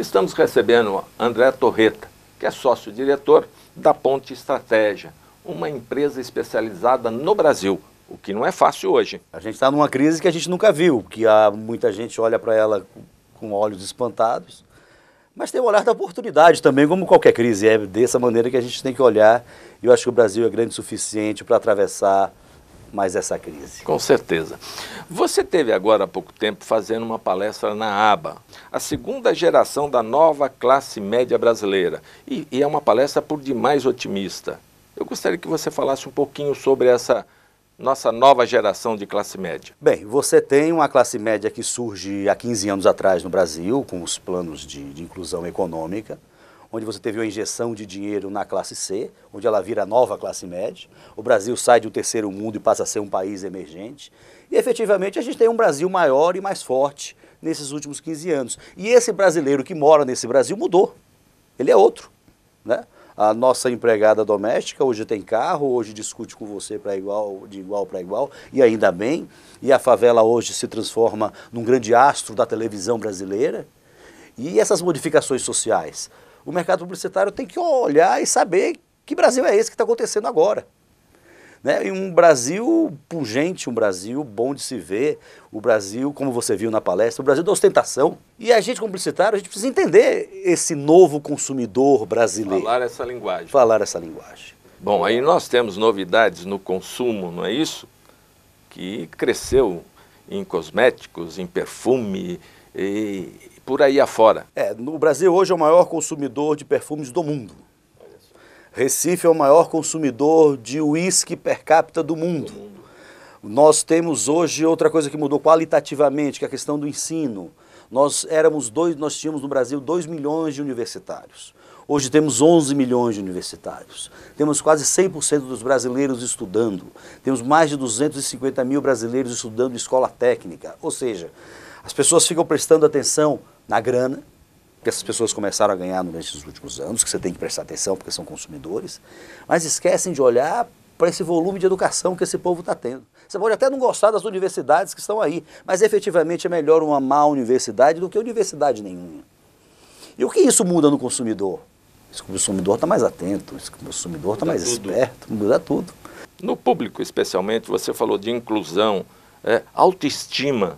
Estamos recebendo André Torreta, que é sócio-diretor da Ponte Estratégia, uma empresa especializada no Brasil, o que não é fácil hoje. A gente está numa crise que a gente nunca viu, que há muita gente olha para ela com olhos espantados, mas tem o olhar da oportunidade também, como qualquer crise. É dessa maneira que a gente tem que olhar, e eu acho que o Brasil é grande o suficiente para atravessar mais essa crise. Com certeza. Você teve agora há pouco tempo fazendo uma palestra na ABA, a segunda geração da nova classe média brasileira, e é uma palestra por demais otimista. Eu gostaria que você falasse um pouquinho sobre essa nossa nova geração de classe média. Bem, você tem uma classe média que surge há 15 anos atrás no Brasil, com os planos de inclusão econômica, onde você teve uma injeção de dinheiro na classe C, onde ela vira nova classe média. O Brasil sai de um terceiro mundo e passa a ser um país emergente. E, efetivamente, a gente tem um Brasil maior e mais forte nesses últimos 15 anos. E esse brasileiro que mora nesse Brasil mudou. Ele é outro, né? A nossa empregada doméstica hoje tem carro, hoje discute com você de igual para igual, e ainda bem. E a favela hoje se transforma num grande astro da televisão brasileira. E essas modificações sociais? O mercado publicitário tem que olhar e saber que Brasil é esse que está acontecendo agora, né? E um Brasil pungente, um Brasil bom de se ver, o Brasil, como você viu na palestra, o Brasil da ostentação. E a gente, como publicitário, a gente precisa entender esse novo consumidor brasileiro. Falar essa linguagem. Falar essa linguagem. Bom, aí nós temos novidades no consumo, não é isso? Que cresceu em cosméticos, em perfume e por aí afora. É, no Brasil hoje é o maior consumidor de perfumes do mundo. Recife é o maior consumidor de uísque per capita do mundo. Nós temos hoje outra coisa que mudou qualitativamente, que é a questão do ensino. Nós tínhamos no Brasil 2 milhões de universitários. Hoje temos 11 milhões de universitários. Temos quase 100% dos brasileiros estudando. Temos mais de 250 mil brasileiros estudando escola técnica. Ou seja, as pessoas ficam prestando atenção na grana, que essas pessoas começaram a ganhar nesses últimos anos, que você tem que prestar atenção porque são consumidores, mas esquecem de olhar para esse volume de educação que esse povo está tendo. Você pode até não gostar das universidades que estão aí, mas efetivamente é melhor uma má universidade do que universidade nenhuma. E o que isso muda no consumidor? Esse consumidor está mais atento, esse consumidor está mais esperto, muda tudo. No público, especialmente, você falou de inclusão, autoestima,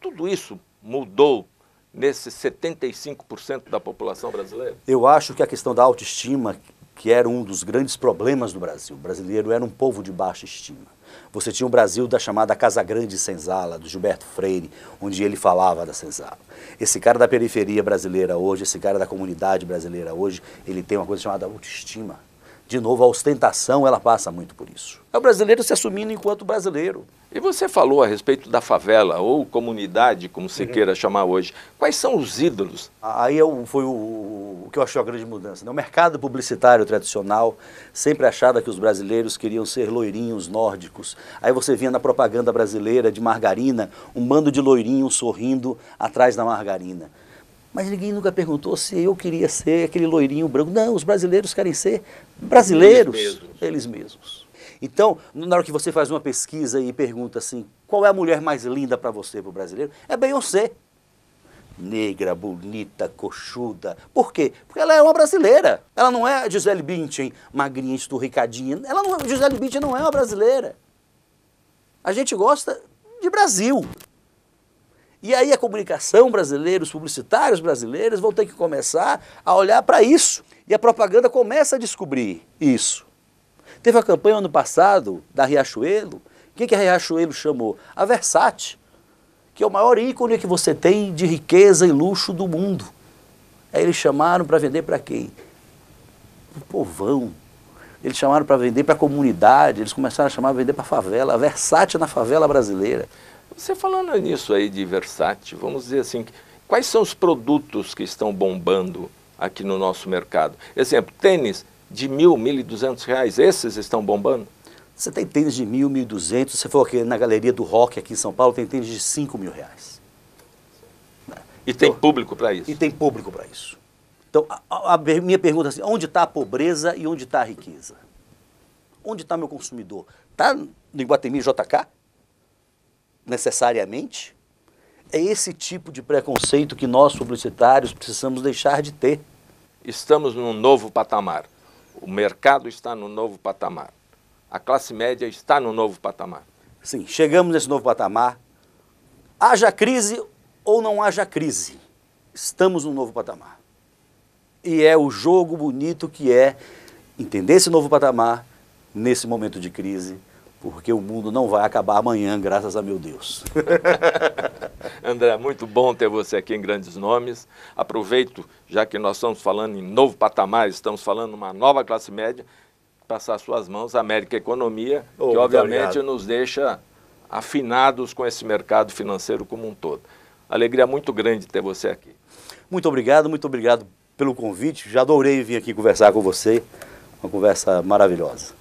tudo isso mudou nesses 75% da população brasileira? Eu acho que a questão da autoestima, que era um dos grandes problemas do Brasil, o brasileiro era um povo de baixa estima. Você tinha o Brasil da chamada Casa Grande Senzala, do Gilberto Freire, onde ele falava da senzala. Esse cara da periferia brasileira hoje, esse cara da comunidade brasileira hoje, ele tem uma coisa chamada autoestima. De novo, a ostentação, ela passa muito por isso. É o brasileiro se assumindo enquanto brasileiro. E você falou a respeito da favela, ou comunidade, como se queira chamar hoje. Quais são os ídolos? Aí foi o que eu achei a grande mudança, né? O mercado publicitário tradicional sempre achava que os brasileiros queriam ser loirinhos nórdicos. Aí você via na propaganda brasileira de margarina, um bando de loirinhos sorrindo atrás da margarina. Mas ninguém nunca perguntou se eu queria ser aquele loirinho branco. Não, os brasileiros querem ser brasileiros, eles mesmos. Então, na hora que você faz uma pesquisa e pergunta assim, qual é a mulher mais linda para você, para o brasileiro? É Beyoncé. Negra, bonita, coxuda. Por quê? Porque ela é uma brasileira. Ela não é a Gisele Bündchen, magrinha, esturricadinha. Gisele Bündchen não é uma brasileira. A gente gosta de Brasil. E aí a comunicação brasileira, os publicitários brasileiros vão ter que começar a olhar para isso. E a propaganda começa a descobrir isso. Teve a campanha ano passado da Riachuelo. Quem que a Riachuelo chamou? A Versace, que é o maior ícone que você tem de riqueza e luxo do mundo. Aí eles chamaram para vender para quem? O povão. Eles chamaram para vender para a comunidade, eles começaram a chamar para vender para a favela. A Versace na favela brasileira. Você falando nisso aí de versátil, vamos dizer assim, quais são os produtos que estão bombando aqui no nosso mercado? Exemplo, tênis de R$ 1.000, R$ 1.200, esses estão bombando? Você tem tênis de R$ 1.000, R$ 1.200, você for aqui na Galeria do Rock aqui em São Paulo, tem tênis de R$ 5.000. E tem público para isso? E tem público para isso. Então, a minha pergunta é assim, onde está a pobreza e onde está a riqueza? Onde está meu consumidor? Está no Iguatemi JK? Necessariamente? É esse tipo de preconceito que nós, publicitários, precisamos deixar de ter. Estamos num novo patamar. O mercado está num novo patamar. A classe média está num novo patamar. Sim, chegamos nesse novo patamar. Haja crise ou não haja crise, estamos num novo patamar. E é o jogo bonito que é entender esse novo patamar nesse momento de crise, porque o mundo não vai acabar amanhã, graças a meu Deus. André, muito bom ter você aqui em Grandes Nomes. Aproveito, já que nós estamos falando em novo patamar, estamos falando uma nova classe média, passar às suas mãos a América Economia, que obviamente nos deixa afinados com esse mercado financeiro como um todo. Alegria muito grande ter você aqui. Muito obrigado pelo convite. Já adorei vir aqui conversar com você. Uma conversa maravilhosa.